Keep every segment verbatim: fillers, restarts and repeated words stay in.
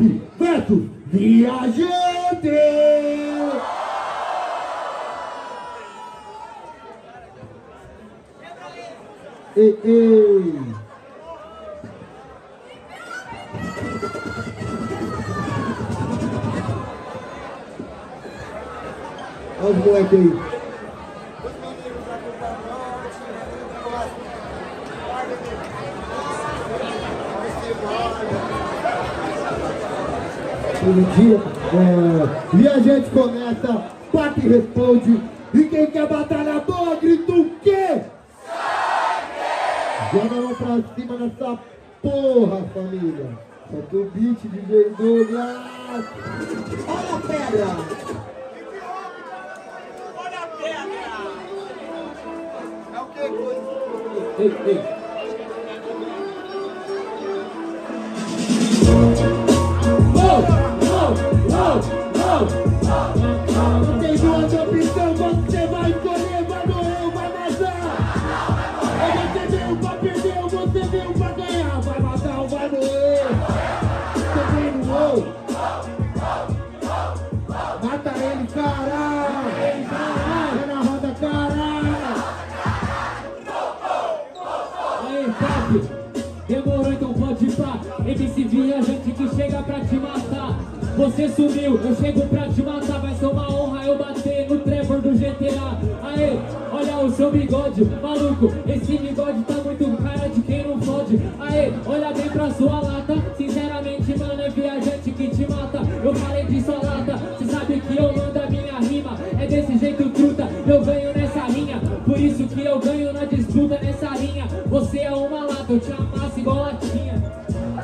Papi versus Viajante! Ei, ei! Olha os moleques aí! Dia, é, e a gente começa, Papi responde, e quem quer batalhar boa, grita o quê? Sangue! Joga lá pra cima nessa porra, família. Só que o beat de vergonha. Olha a pedra! Olha a pedra! É o que coisa? Ei, ei. Tem duas opções, você vai escolher, mano, eu vai matar. Ou você veio pra perder, ou você veio pra ganhar. Vai matar ou vai morrer. Você veio no gol. Mata ele, caralho. Vai na roda, caralho. Aí, Papi. Demorou, então pode ir pra M C Viajante que chega pra te matar. Você sumiu, eu chego pra te matar. Vai ser uma honra eu bater no Trevor do G T A. Aê, olha o seu bigode, maluco. Esse bigode tá muito cara de quem não fode. Aê, olha bem pra sua lata. Sinceramente, mano, é Viajante que te mata. Eu parei de salata, cê sabe que eu mando a minha rima. É desse jeito, truta, eu ganho nessa linha. Por isso que eu ganho na disputa nessa linha. Você é uma lata, eu te amasso igual latinha.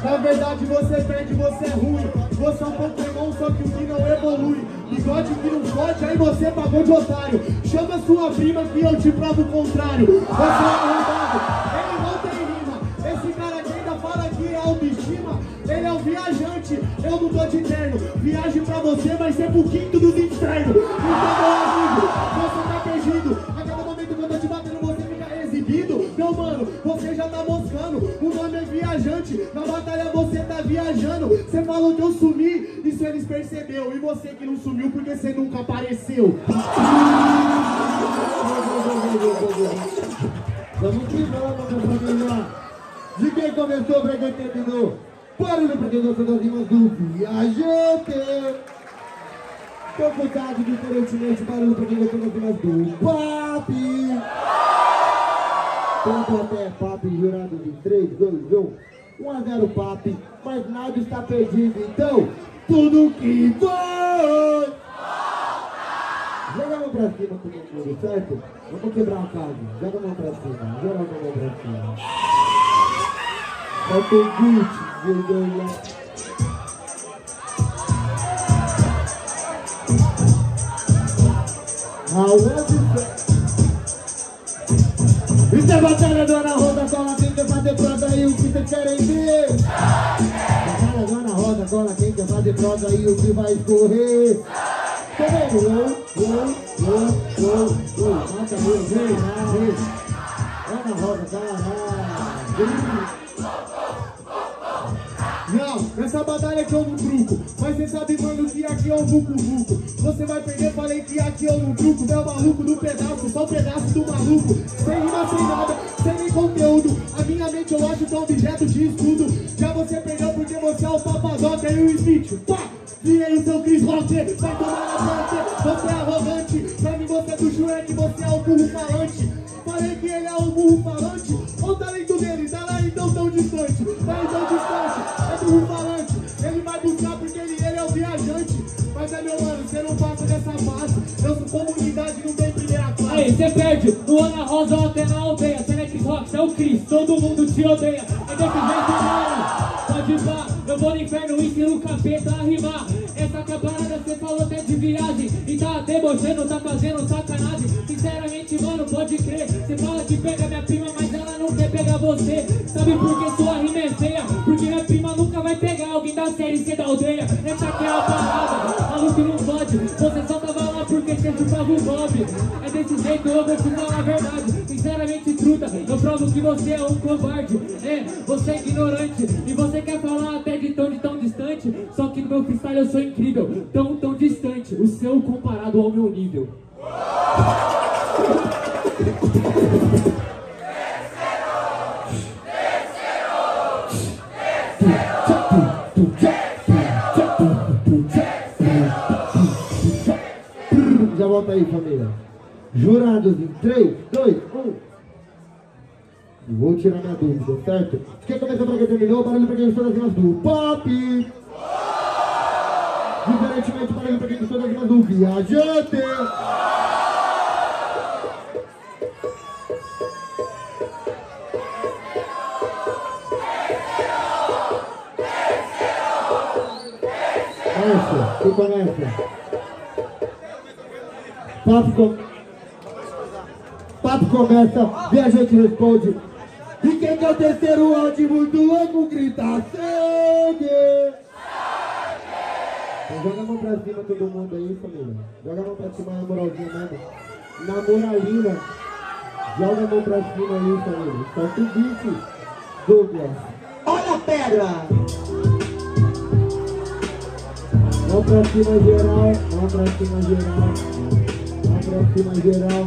Na verdade você perde, você é ruim. Você é um Pokémon, só que o que não evolui. Bigode que não pode, aí você pagou de otário. Chama sua prima que eu te provo o contrário. Você é arrombado, ele não tem rima. Esse cara que ainda fala que é autoestima, ele é um viajante, eu não tô de terno. Viagem pra você vai ser pro quinto dos infernos. Então, meu amigo, você tá perdido. A cada momento que eu tô te batendo, você fica exibido. Não, mano, você já tá moscando. O nome é Viajante, na batalha você tá viajando. Você falou que eu sumi, isso eles percebeu. E você que não sumiu porque você nunca apareceu. Vamos que vamos, família. De quem começou, pra quem terminou. Barulho pra quem gostou das rimas do Viajante. Computado diferentemente, barulho pra quem gostou das rimas do Papi. Tanto até Papi, jurado de três, dois, um, um a zero Papi, mas nada está perdido, então, tudo que foi! Joga a mão pra cima com o meu, certo? Vamos quebrar um caso, joga a mão pra cima, joga a mão pra cima. Falta o beat, vergonha. Aonde isso é batalha do Ana Rosa, cola quem quer fazer prosa aí, o que vocês querem ver? Batalha do Ana Rosa, cola quem quer fazer prosa aí, o que vai escorrer? Tá vendo? Oh, oh, oh, oh, oh, mata, meu, vem, vem. Ana Rosa, caralho. Não, essa batalha que eu não truco. Mas cê sabe, mano, que aqui é o vucu-vucu. Você vai perder, falei que aqui eu não truco. Meu maluco do pedaço, só o pedaço do maluco. Sem rima, sem nada, sem nem conteúdo. A minha mente eu acho que é um objeto de estudo. Já você perdeu porque você é o Papa Zóquer e o Smith. Pá! Virei o seu Chris, você vai tomar na frente. Você é arrogante, pra mim você é do Shrek, você é o burro falante. Falei que ele é o burro falante. Olha o talento dele, tá lá então tão distante. Tá então distante. O falante, ele vai buscar porque ele, ele é o viajante. Mas é meu mano, você não passa dessa fase. Eu sou comunidade, não tem primeira classe. Aí, você perde no Ana Rosa até na aldeia. Você não é Xbox, é o Chris, todo mundo te odeia. É desse jeito, mano, pode pá. Eu vou no inferno, ensino o capeta a rimar. Essa que é a parada, você falou até de viagem. E tá debochando, tá fazendo sacanagem. Sinceramente, mano, pode crer. Você fala que pega minha prima, mas ela não quer pegar você. Sabe por que sua rima é feia? Porque minha prima nunca vai pegar alguém da série C da aldeia. Essa que é a parada, maluco não pode. Você só tava lá porque sempre pago o bob. É desse jeito eu vou te falar a verdade. Sinceramente, truta, eu provo que você é um covarde. É, você é ignorante. E você quer falar até de tão de tão distante. Só que no meu freestyle eu sou incrível. Tão, tão distante. O seu comparado ao meu nível. Já volta aí, família. Jurados em três, dois, um. Vou tirar minha dúvida, certo? Quem começou pra quem terminou, barulho pra quem gostou das rimas do Papi. Diferentemente, barulho pra quem gostou das rimas do Viajante. Essa, quem conhece? Papo, com... Papo começa, Viajante responde. E quem quer o terceiro round muito louco grita sangue! Então joga a mão pra cima todo mundo aí, família. Joga a mão pra cima na moralzinha mesmo. Na moralina. Joga a mão pra cima aí, família. Só que seguinte, Douglas. Olha a pedra! Mão pra cima geral, mão pra cima geral. Próxima geral.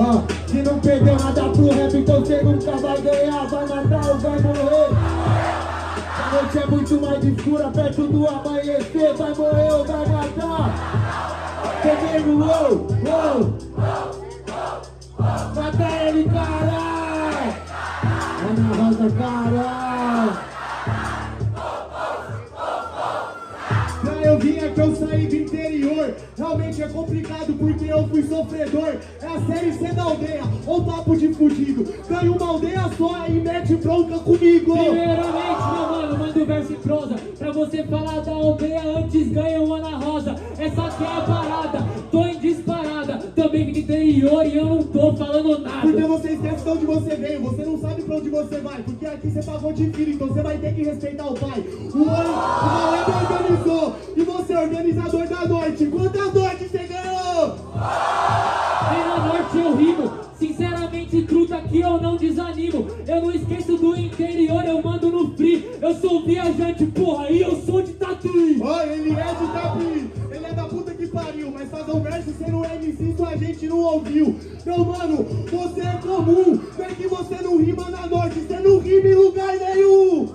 Ah, se não perdeu nada pro rap, então você nunca vai ganhar. Vai matar ou vai morrer. A noite é muito mais escura, perto do amanhecer. Vai morrer ou vai matar. Comigo, uou, uou. Mata ele, caralho. Ana Rosa, caralho. Eu vim aqui, eu saí do interior. Realmente é complicado porque eu fui sofredor. É a série C da aldeia, ou papo de fudido. Ganha uma aldeia só e mete bronca comigo. Primeiramente, meu mano, manda o verso em prosa. Pra você falar da aldeia antes ganha uma Ana Rosa. Essa aqui é a parada, tô em disparada. Também vim do interior e eu não tô falando nada. Porque você esquece de onde você veio, você não sabe pra onde você vai. Porque aqui você pagou de filho, então você vai ter que respeitar o pai. O malandro organizou. E você, organizador da noite, quantas noites você ganhou? E na noite eu rimo, sinceramente truta que eu não desanimo. Eu não esqueço do interior, eu mando no free. Eu sou viajante, porra, e eu sou de Tatuí. Oh, ele é de Tatuí, ele é da puta que pariu. Mas fazer um verso sendo um M C, isso a gente não ouviu. Meu mano, você é comum, não é que você não rima na noite, você não rima em lugar nenhum.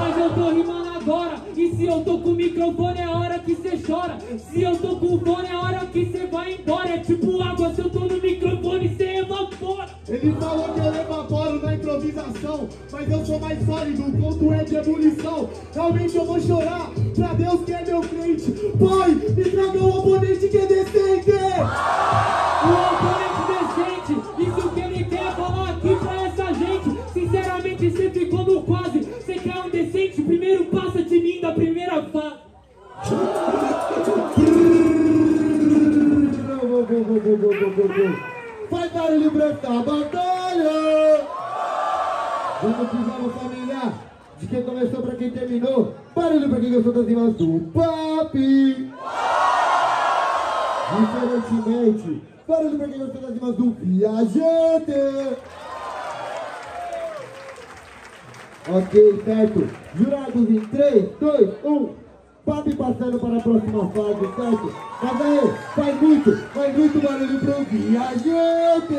Mas eu tô rimando agora, e se eu tô com o microfone é a hora que cê chora. Se eu tô com o fone é a hora que cê vai embora. É tipo água, se eu tô no microfone cê evapora. Ele falou que eu evaporo na improvisação, mas eu sou mais sólido, o ponto é de ebulição. Realmente eu vou chorar pra Deus que é meu crente. Pai, me traga um oponente que é decente. Um oponente decente, isso que ele quer falar aqui pra essa gente. Sinceramente cê ficou no quase. Cê quer um decente, primeiro passo de mim da primeira fase. Vai barulho pra essa batalha. Vamos que vamos, família. De quem começou pra quem terminou. Barulho pra quem gostou das rimas do Papi. Diferentemente, barulho pra quem gostou das rimas do Viajante. Ok, certo. Jurados em três, dois, um. Papi passando para a próxima fase, certo? Mas aí, faz muito, faz muito barulho pro Viajante!